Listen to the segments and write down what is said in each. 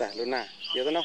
tả luôn nè, nhớ cái nó.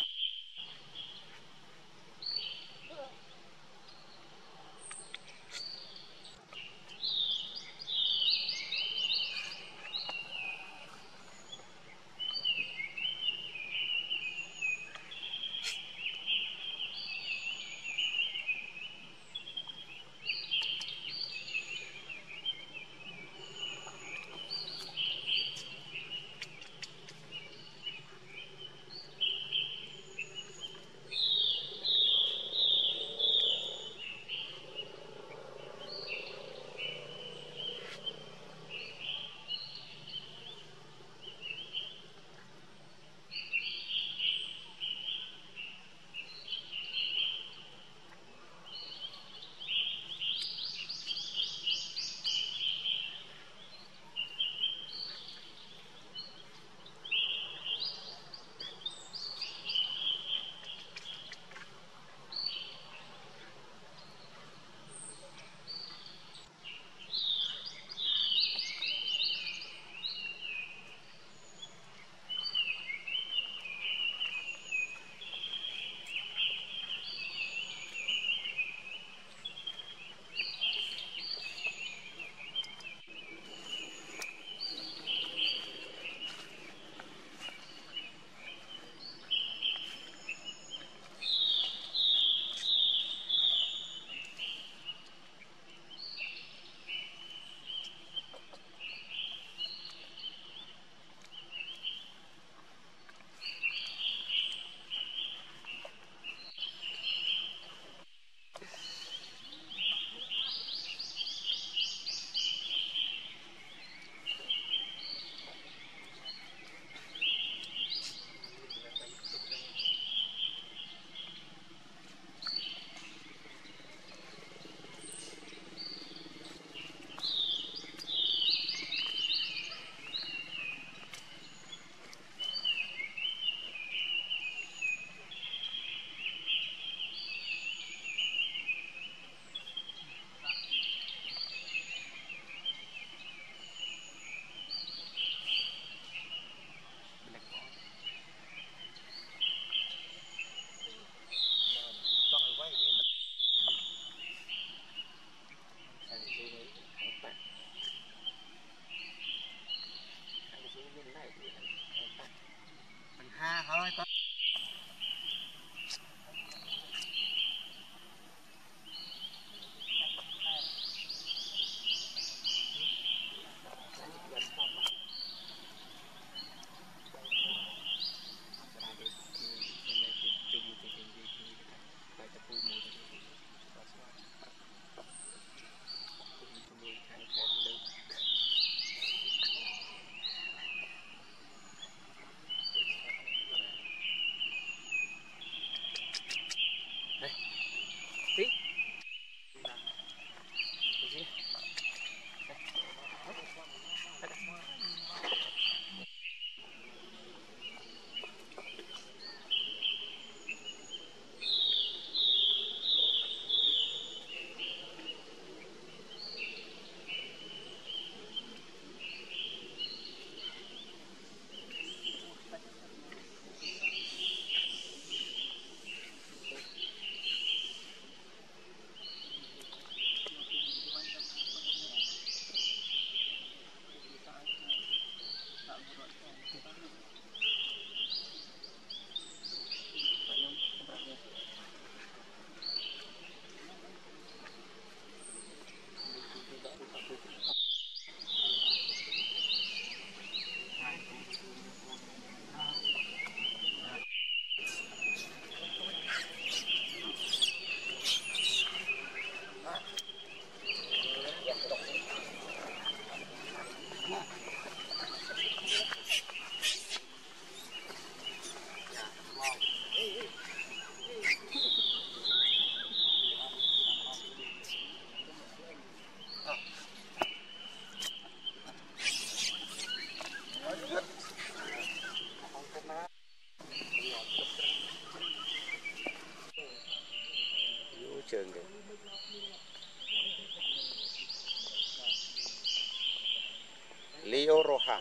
Leo Roja.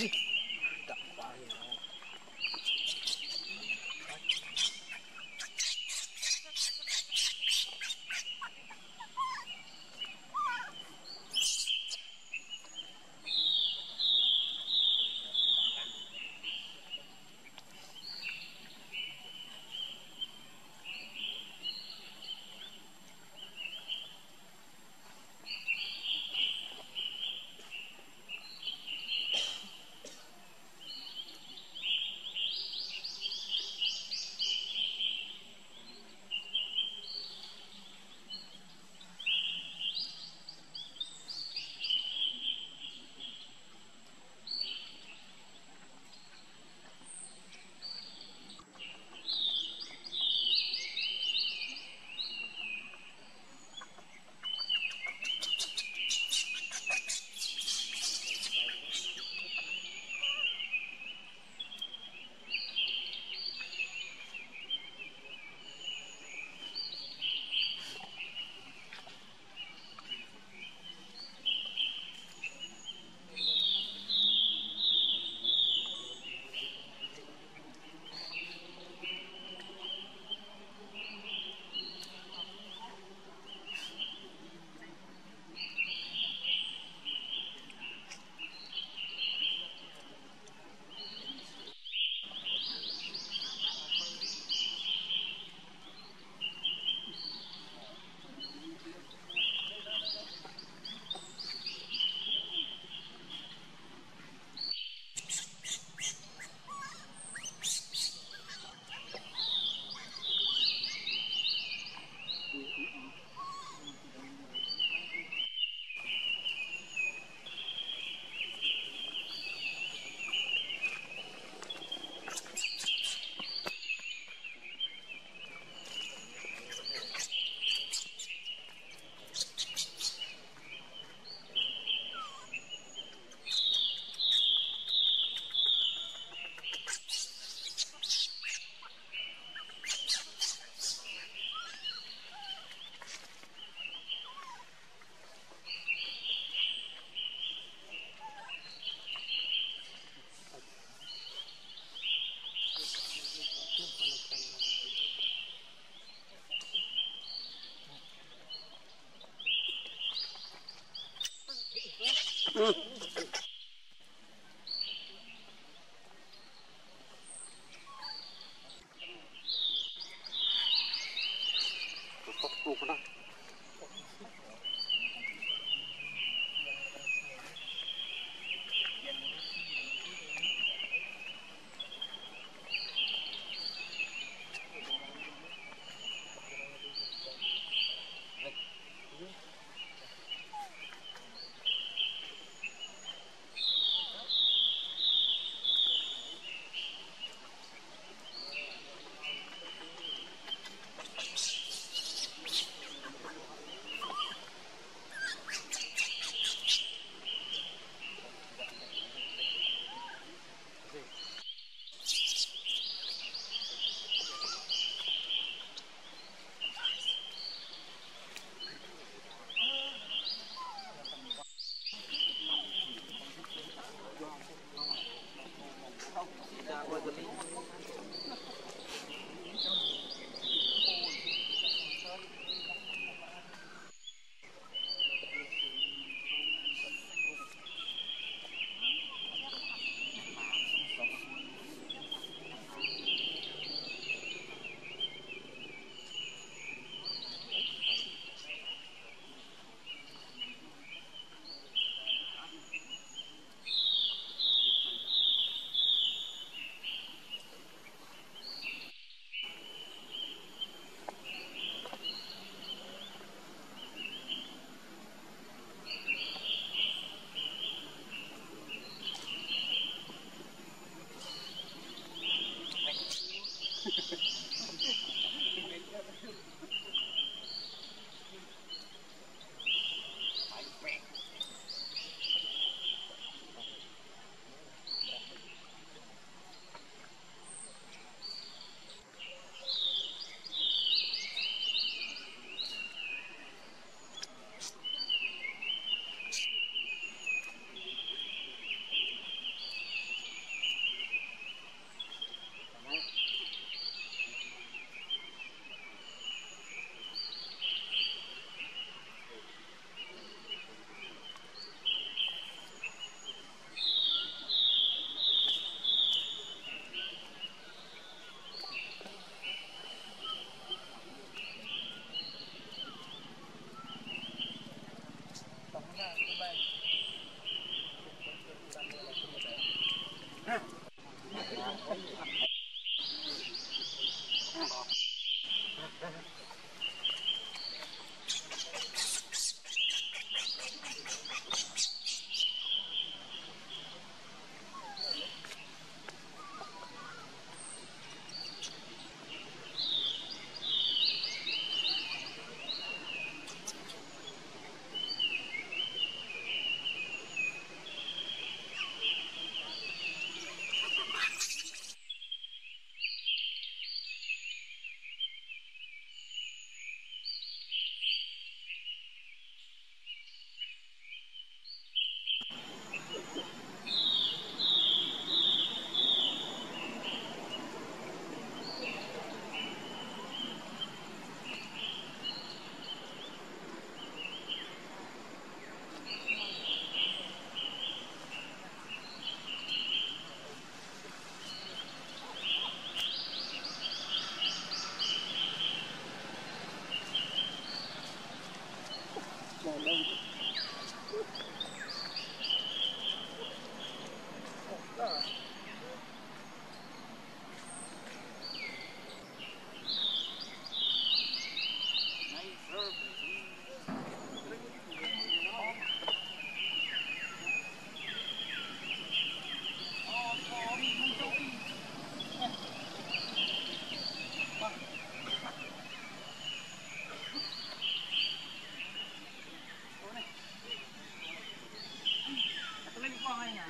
gì? coi nè.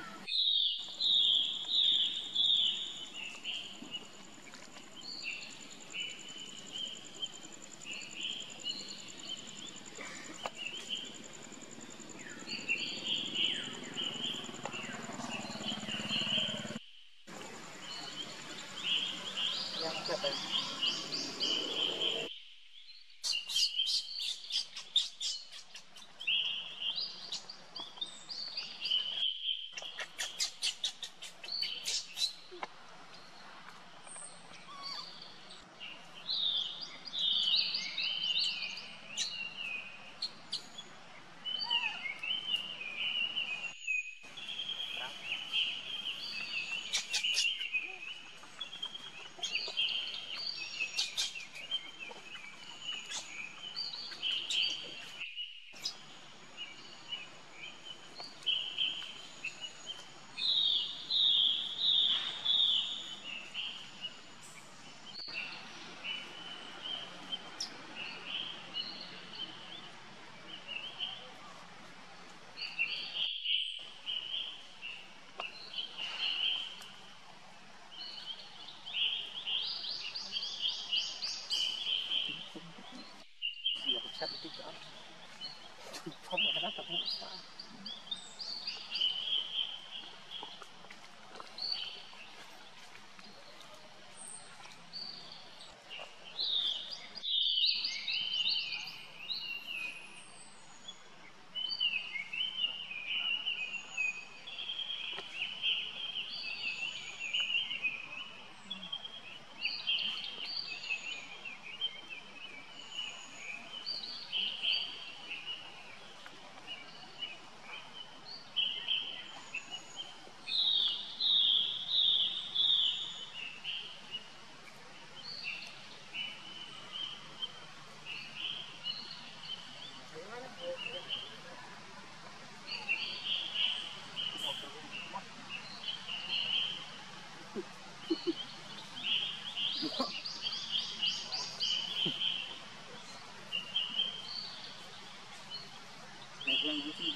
Hãy subscribe cho kênh Ghiền Mì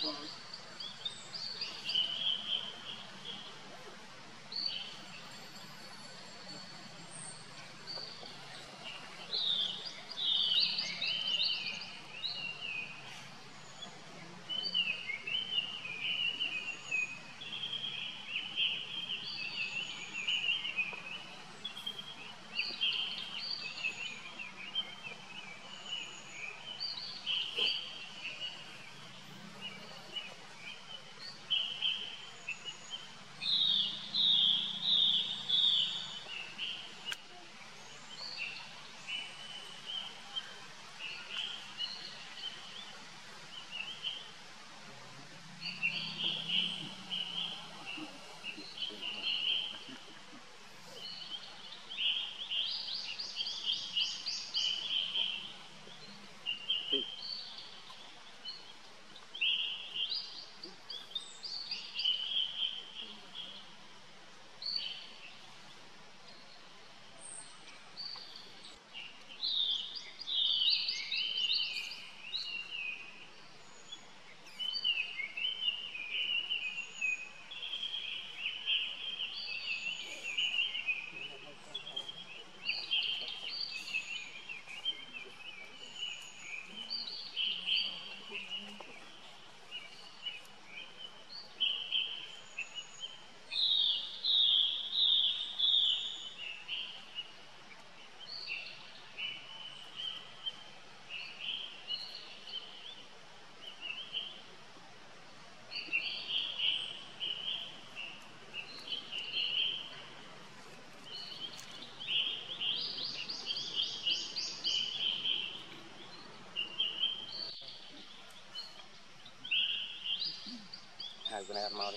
Gõ để không bỏ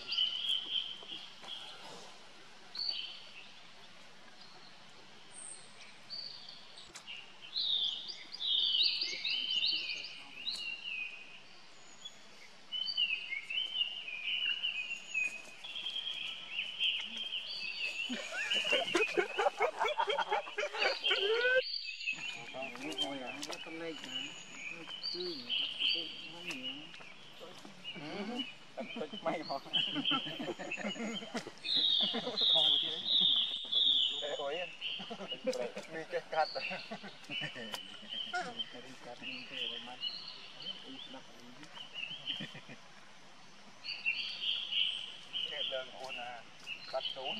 lỡ May hò. Mình cái cắt. Cái lợn con à, cắt trốn.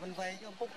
Mình về cho ông Phúc.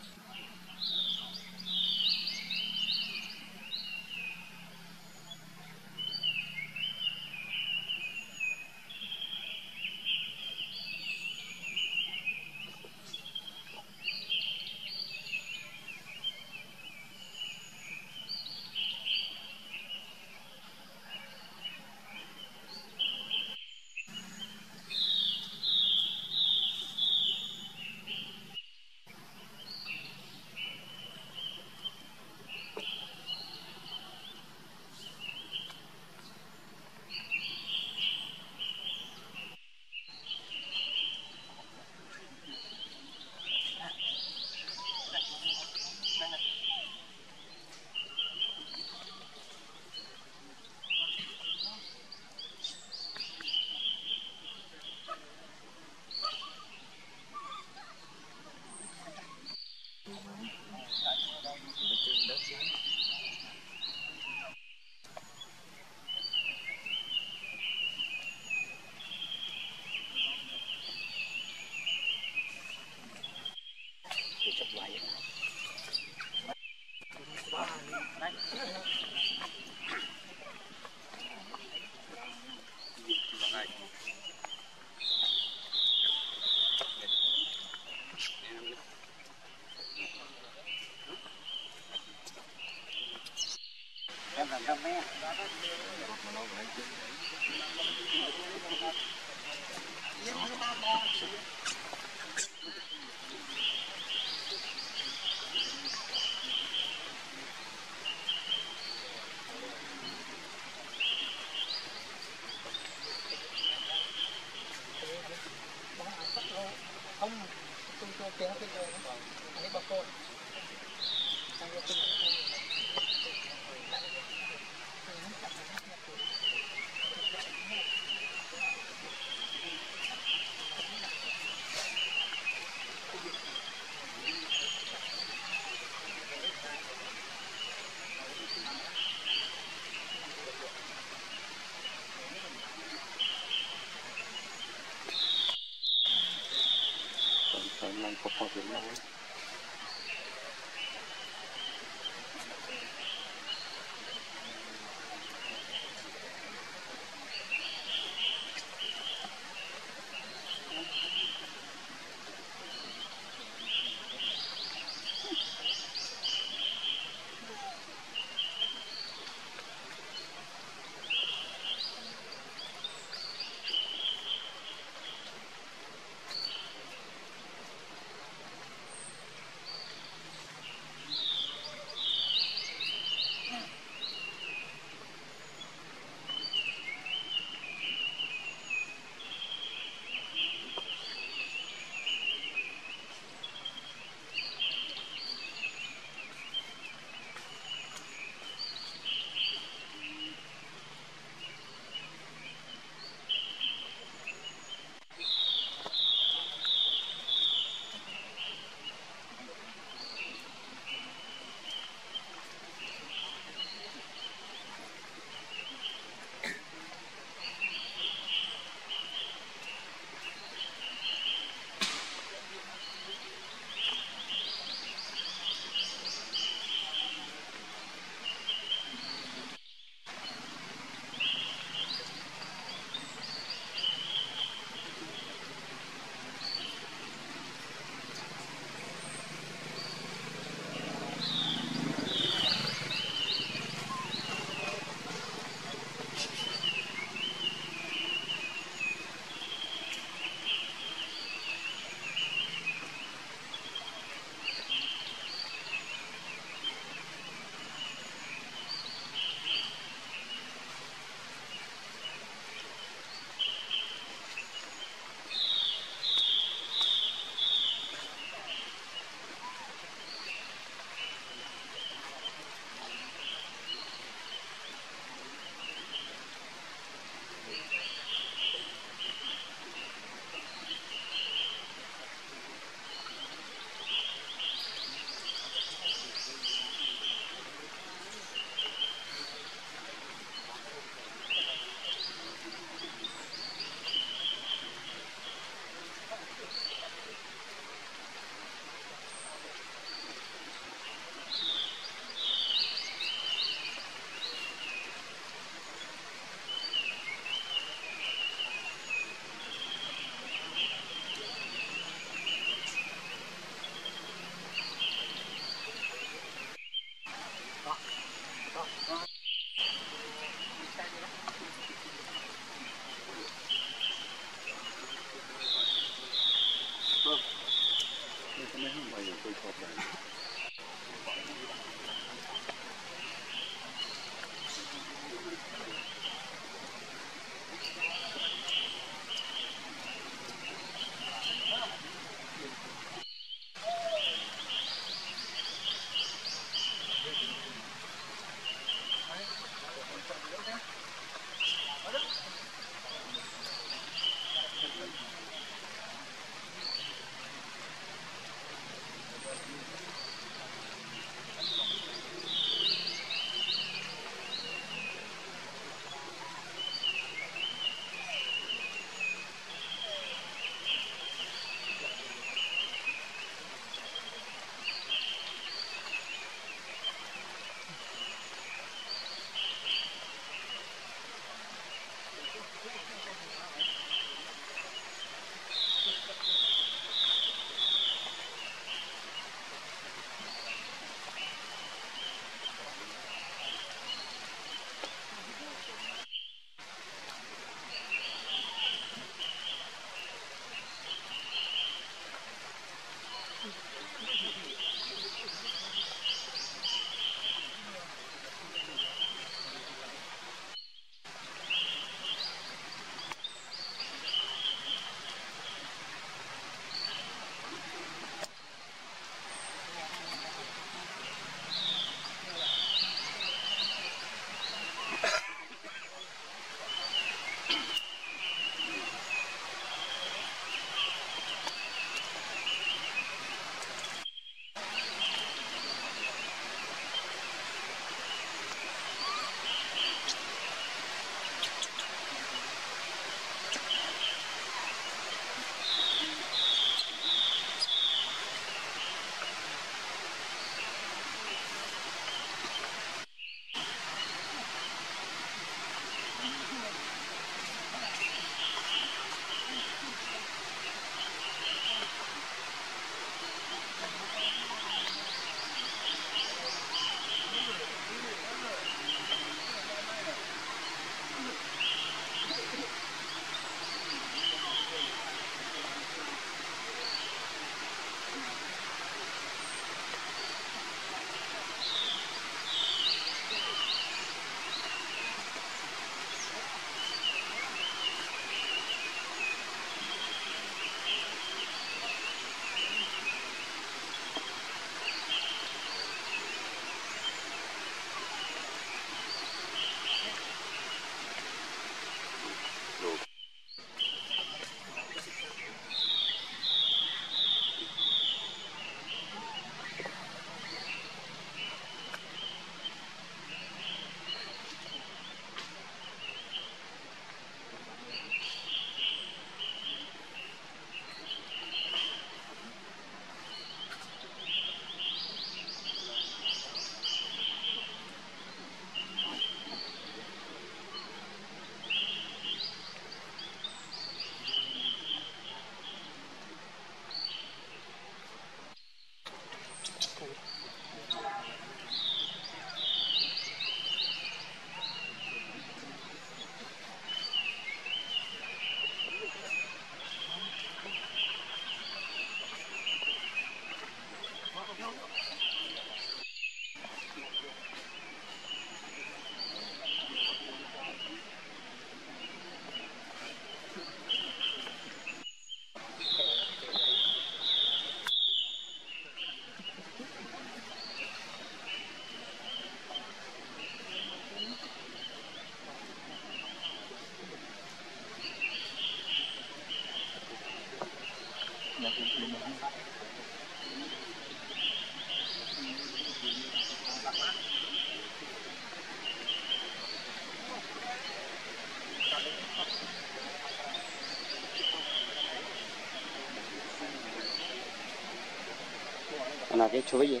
là cái chuối gì.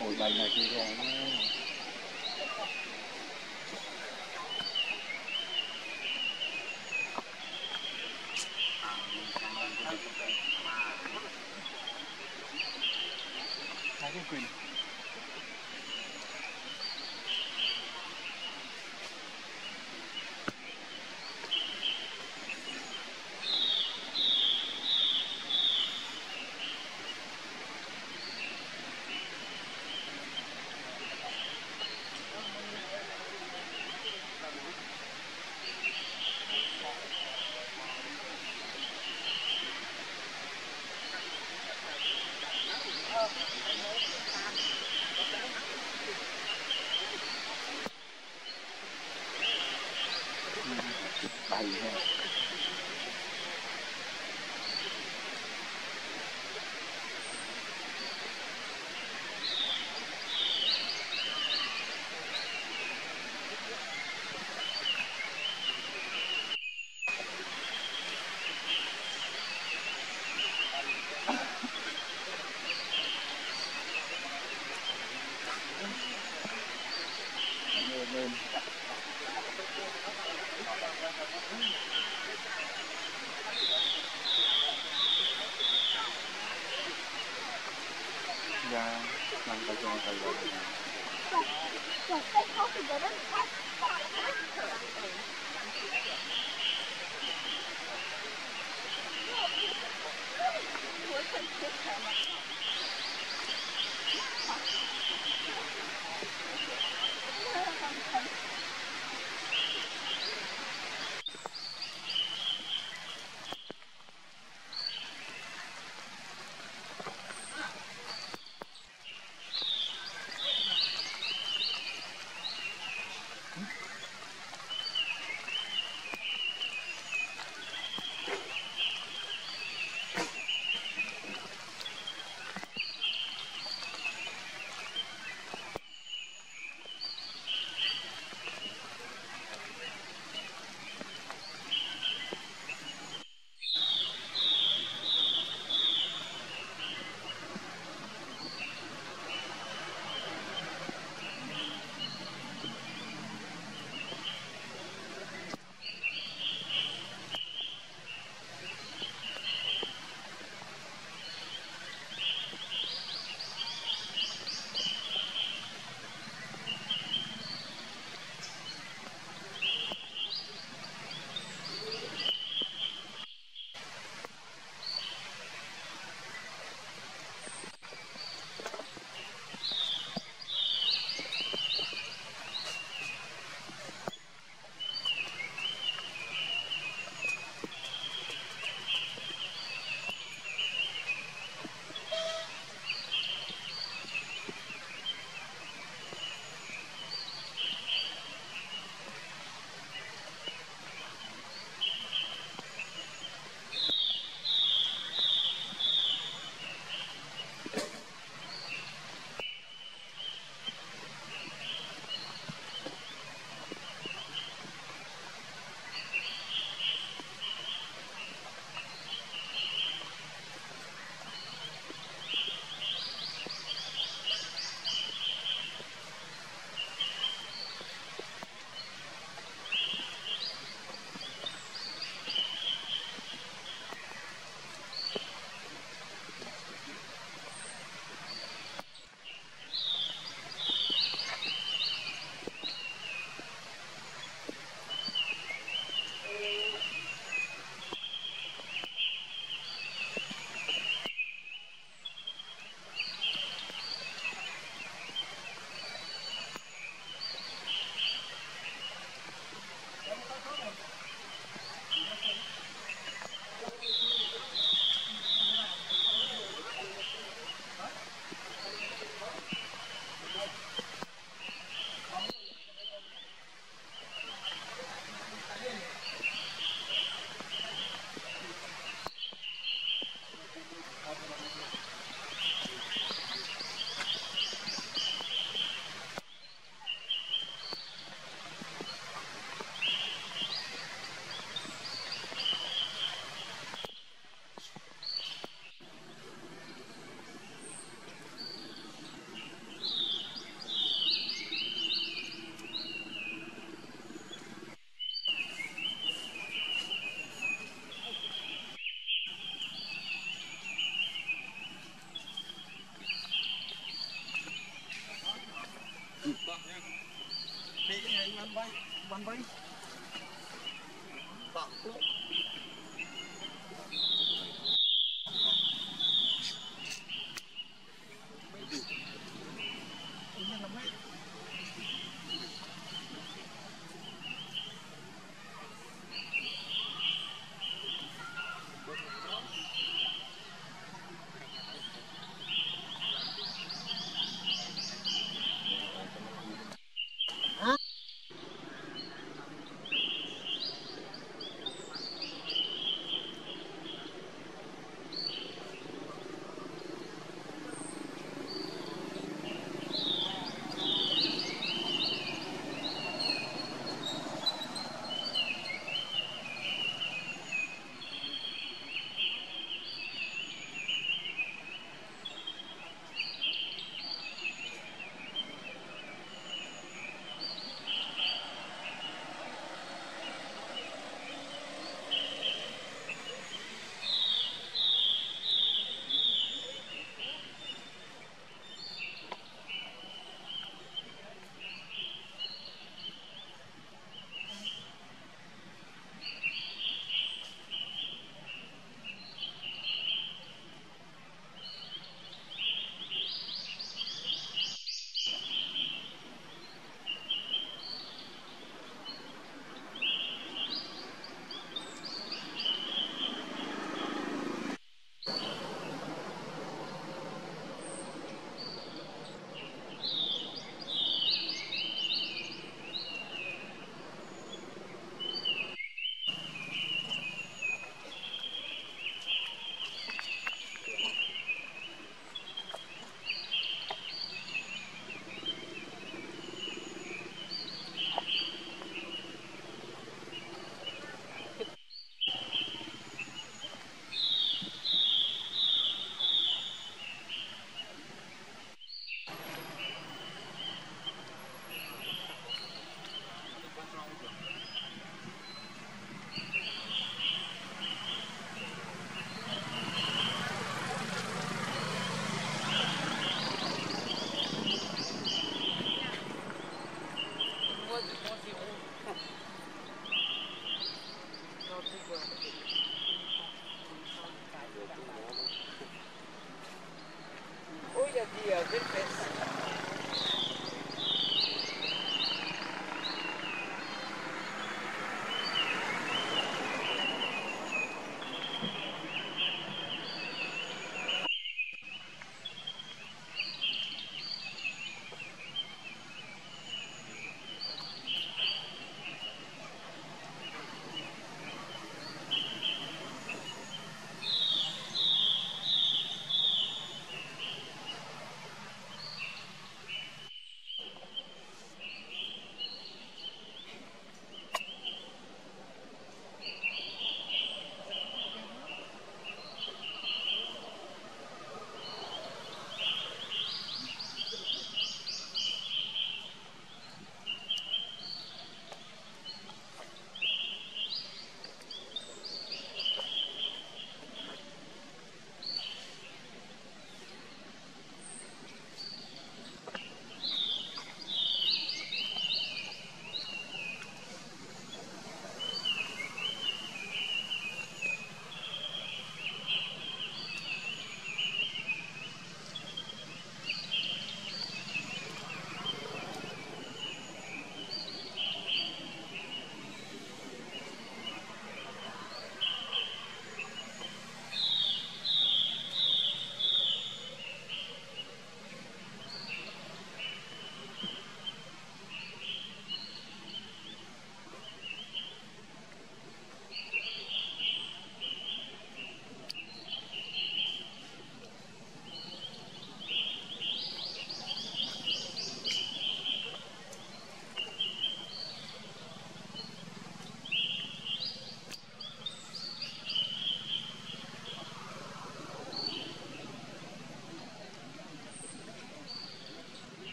Hồi bày này thì quyền.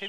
Khi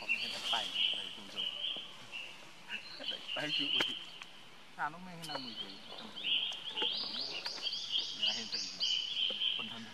Không nên đặt tay này cùng dùng. Đặt tay chịu. À nó mới là 10 tuổi. Nhà hiện tại phần thân.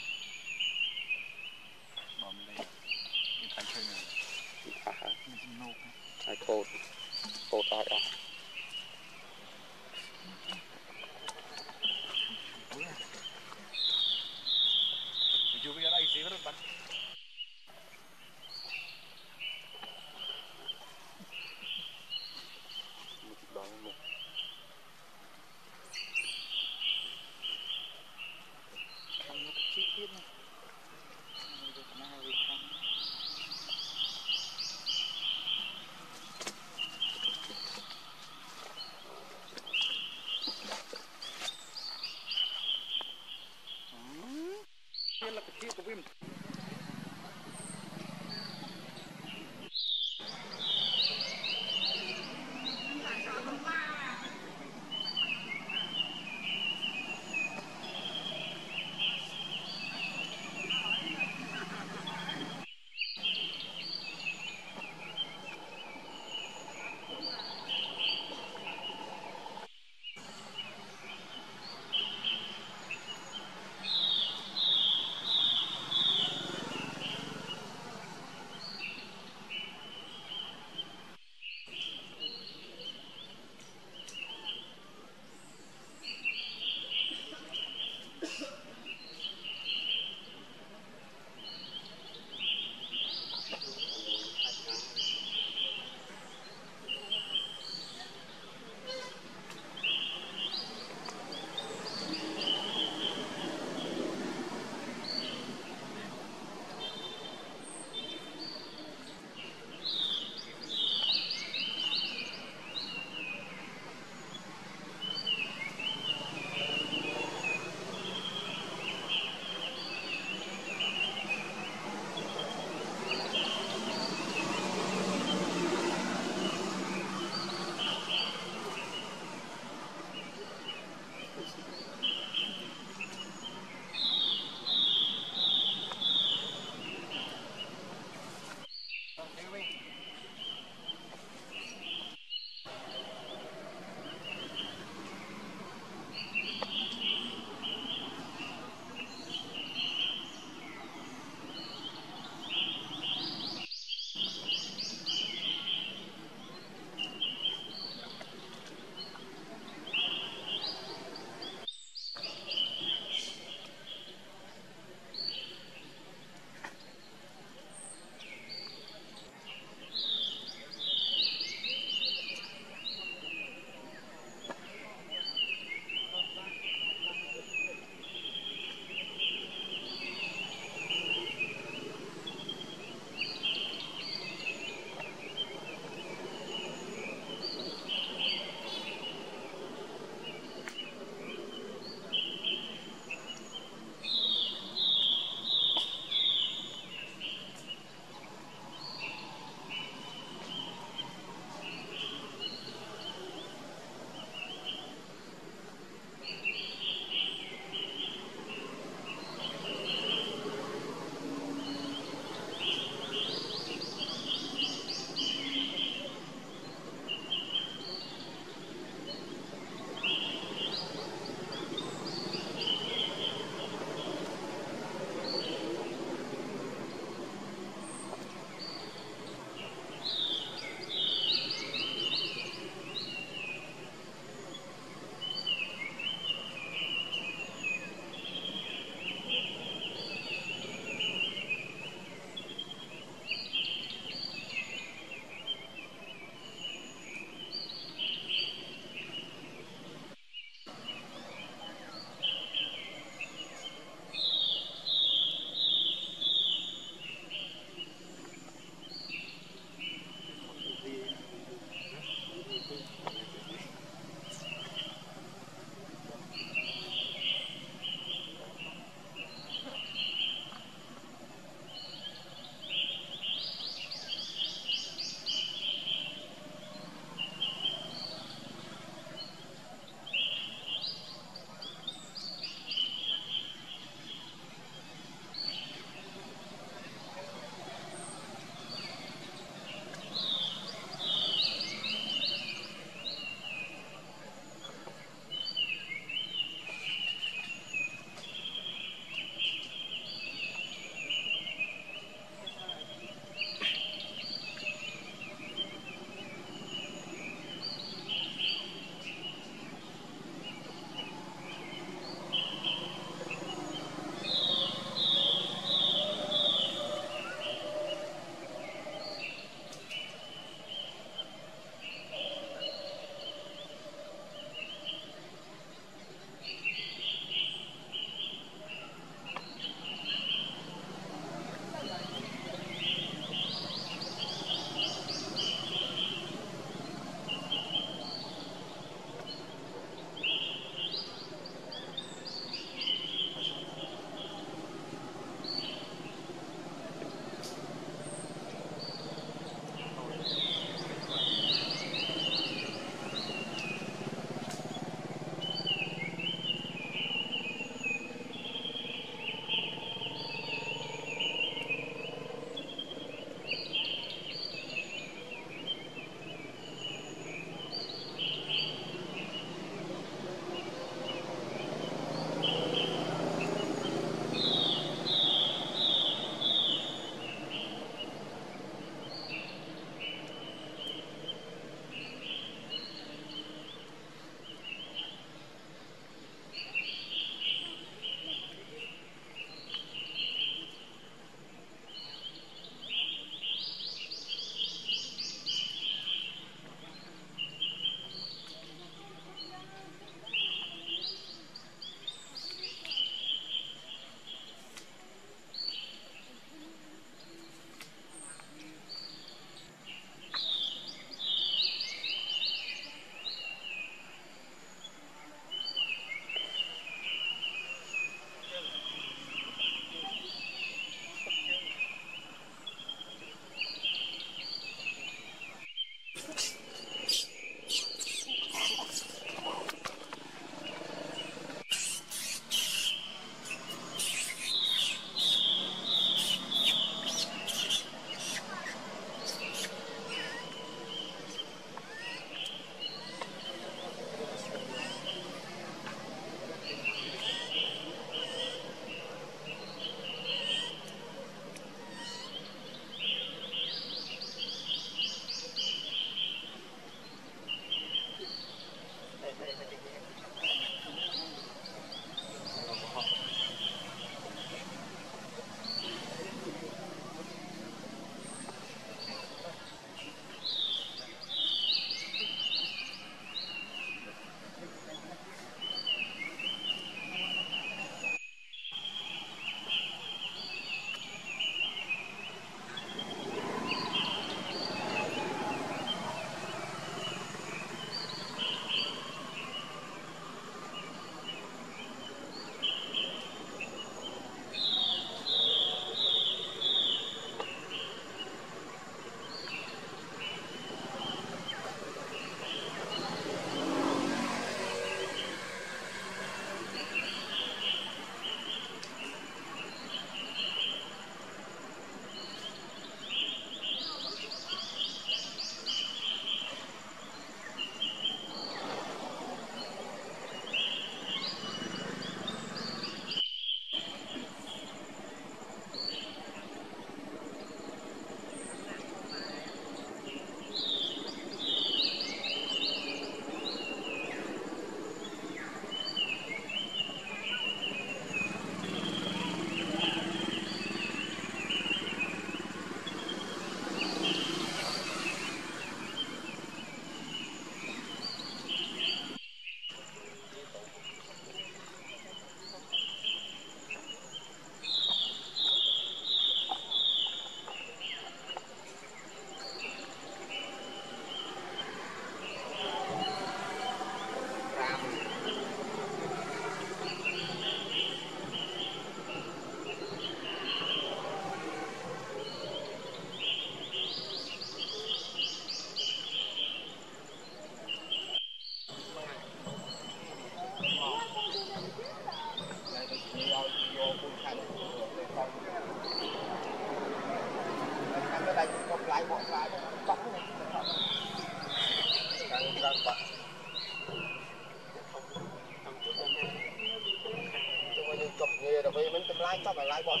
Hãy subscribe cho kênh Ghiền Mì Gõ để không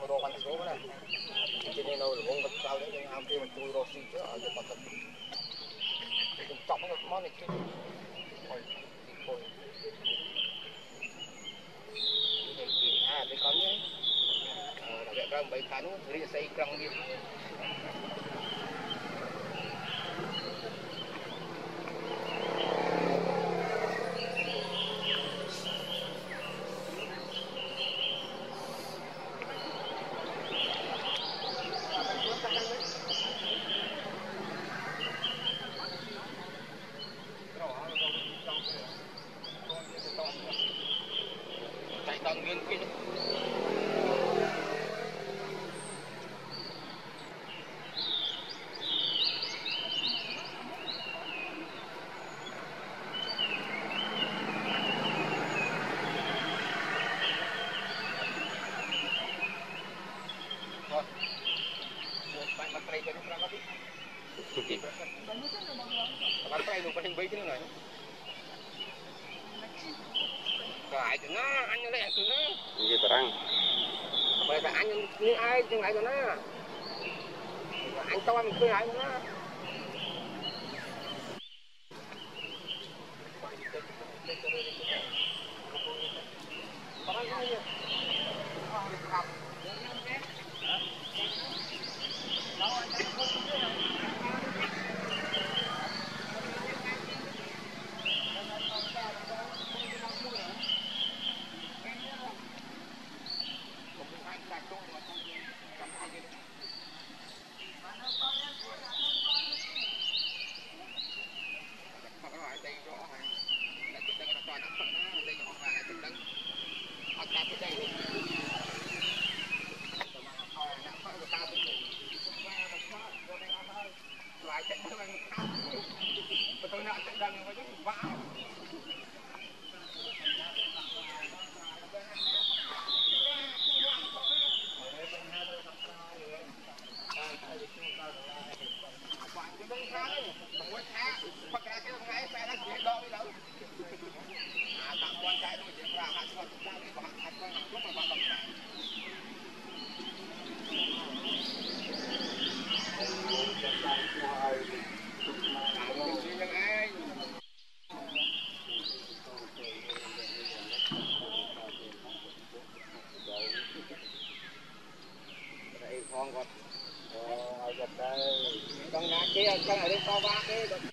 bỏ lỡ những video hấp dẫn.